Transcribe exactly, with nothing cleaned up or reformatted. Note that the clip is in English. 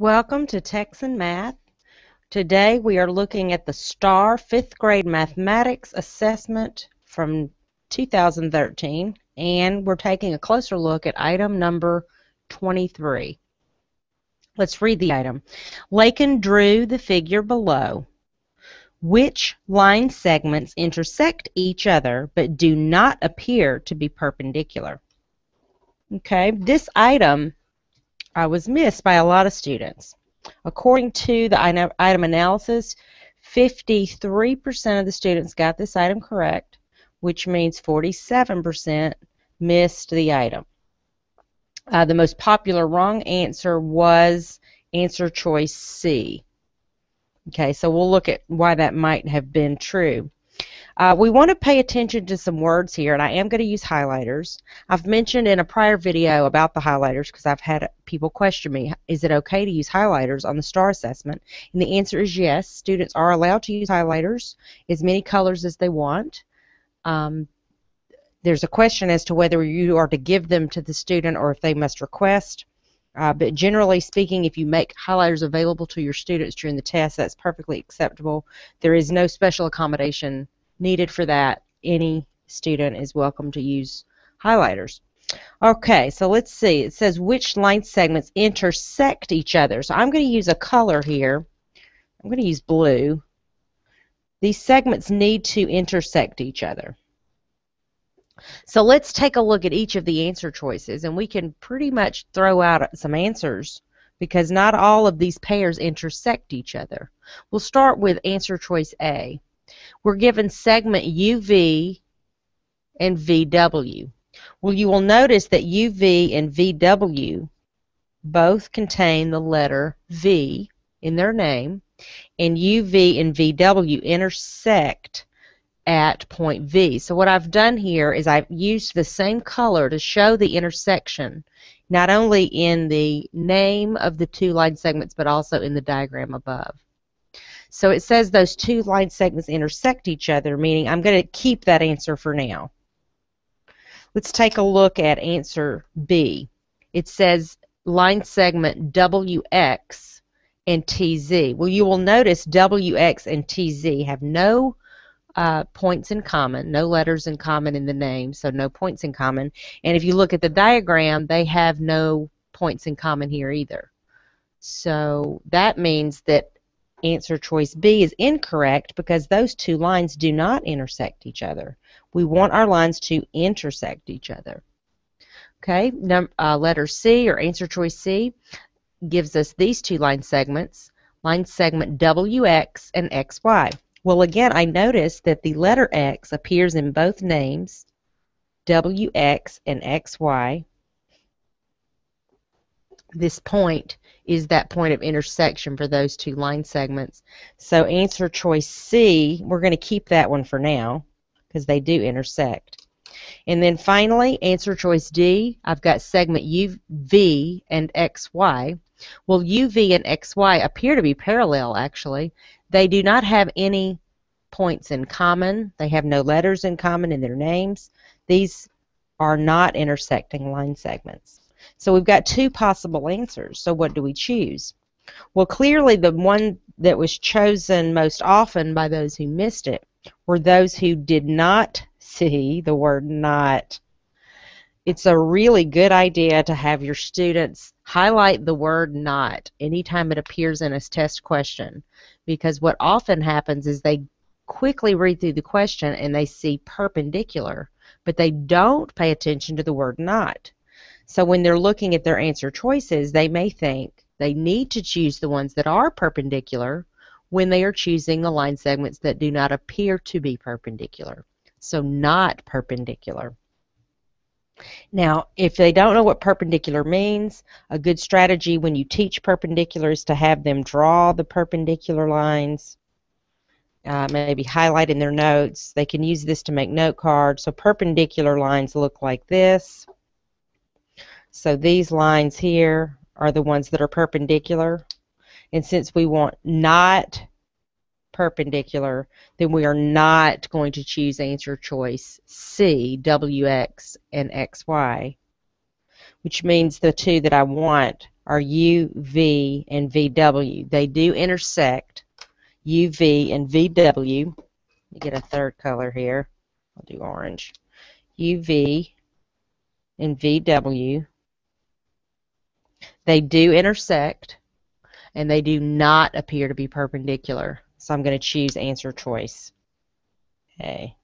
Welcome to Texan Math. Today we are looking at the STAAR fifth grade mathematics assessment from two thousand thirteen, and we're taking a closer look at item number twenty-three. Let's read the item. Lakin drew the figure below. Which line segments intersect each other but do not appear to be perpendicular? Okay, this item I was missed by a lot of students. According to the item analysis, fifty-three percent of the students got this item correct, which means forty-seven percent missed the item. Uh, the most popular wrong answer was answer choice C. Okay, so we'll look at why that might have been true. Uh, we want to pay attention to some words here, and I am going to use highlighters. I've mentioned in a prior video about the highlighters because I've had people question me, is it okay to use highlighters on the STAAR assessment? And the answer is yes. Students are allowed to use highlighters, as many colors as they want. Um, there's a question as to whether you are to give them to the student or if they must request. Uh, but generally speaking, if you make highlighters available to your students during the test, that's perfectly acceptable. There is no special accommodation needed for that. Any student is welcome to use highlighters. Okay, so let's see. It says which line segments intersect each other. So I'm going to use a color here. I'm going to use blue. These segments need to intersect each other. So let's take a look at each of the answer choices, and we can pretty much throw out some answers because not all of these pairs intersect each other. We'll start with answer choice A. We're given segment U V and V W. Well, you will notice that U V and V W both contain the letter V in their name, and U V and V W intersect at point V. So what I've done here is I've used the same color to show the intersection, not only in the name of the two line segments but also in the diagram above. So it says those two line segments intersect each other, meaning I'm going to keep that answer for now. Let's take a look at answer B. It says line segment W X and T Z. Well, you will notice W X and T Z have no Uh, points in common, no letters in common in the name, so no points in common. And if you look at the diagram, they have no points in common here either. So that means that answer choice B is incorrect because those two lines do not intersect each other. We want our lines to intersect each other. Okay, num uh, letter C, or answer choice C, gives us these two line segments, line segment W X and X Y. Well, again, I noticed that the letter X appears in both names, W X and X Y. This point is that point of intersection for those two line segments. So answer choice C, we're going to keep that one for now because they do intersect. And then finally, answer choice D, I've got segment U V and X Y. Well, U V and X Y appear to be parallel, actually. They do not have any points in common. They have no letters in common in their names. These are not intersecting line segments. So we've got two possible answers. So what do we choose? Well, clearly the one that was chosen most often by those who missed it were those who did not see the word not. It's a really good idea to have your students highlight the word not anytime it appears in a test question, because what often happens is they quickly read through the question and they see perpendicular, but they don't pay attention to the word not. So when they're looking at their answer choices, they may think they need to choose the ones that are perpendicular when they are choosing the line segments that do not appear to be perpendicular. So not perpendicular. Now, if they don't know what perpendicular means, a good strategy when you teach perpendicular is to have them draw the perpendicular lines, uh, maybe highlight in their notes. They can use this to make note cards. So perpendicular lines look like this. So these lines here are the ones that are perpendicular. And since we want not perpendicular, then we are not going to choose answer choice C, W X and X Y, which means the two that I want are U, V, and V W. They do intersect, U, V, and V W. Let me get a third color here. I'll do orange. U, V, and V W. They do intersect, and they do not appear to be perpendicular. So I'm going to choose answer choice. Okay.